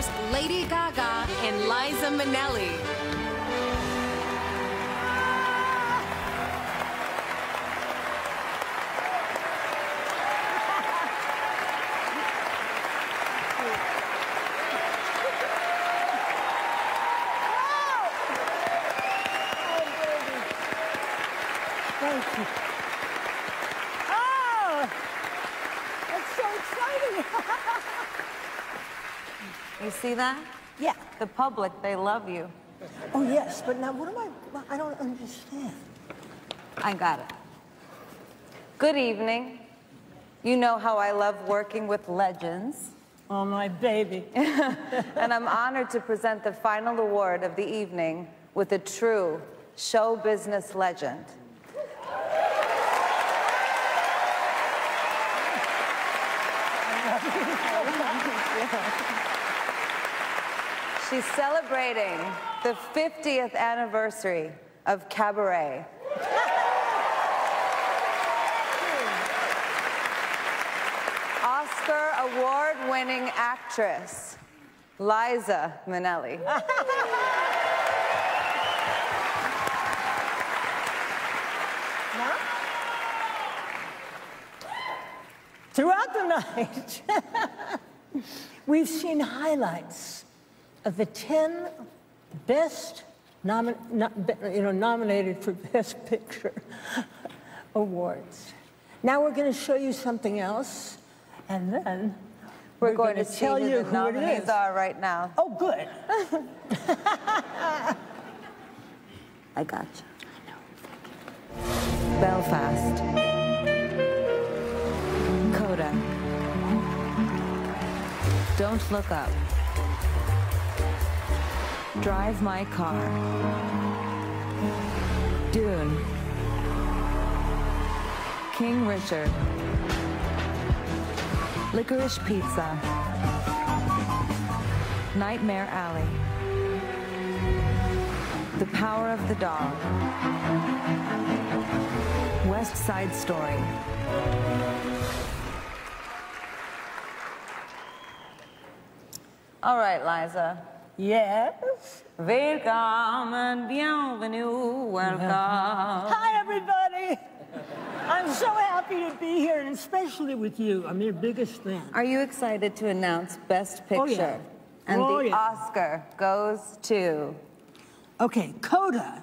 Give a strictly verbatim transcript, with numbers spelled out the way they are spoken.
stars Lady Gaga and Liza Minnelli. Thank you. Oh, that's so exciting. You see that? Yeah. The public, they love you. Oh, yes, but now what am I, well, I don't understand. I got it. Good evening. You know how I love working with legends. Oh, my baby. And I'm honored to present the final award of the evening with a true show business legend. She's celebrating the fiftieth anniversary of Cabaret. Oscar award-winning actress, Liza Minnelli. Throughout the night, we've seen highlights of the ten best, nomi no, you know, nominated for Best Picture awards. Now we're going to show you something else, and then we're, we're going, going to tell see you who the nominees who it is. Are right now. Oh, good. I got you. I know. Thank you. Belfast. Coda. Don't Look Up. Drive My Car. Dune. King Richard. Licorice Pizza. Nightmare Alley. The Power of the Dog. West Side Story. All right, Liza. Yes. Welcome and bienvenue. Welcome. Hi, everybody. I'm so happy to be here, and especially with you. I'm your biggest fan. Are you excited to announce Best Picture? Oh, yeah. And oh, the yeah. Oscar goes to... Okay, Coda.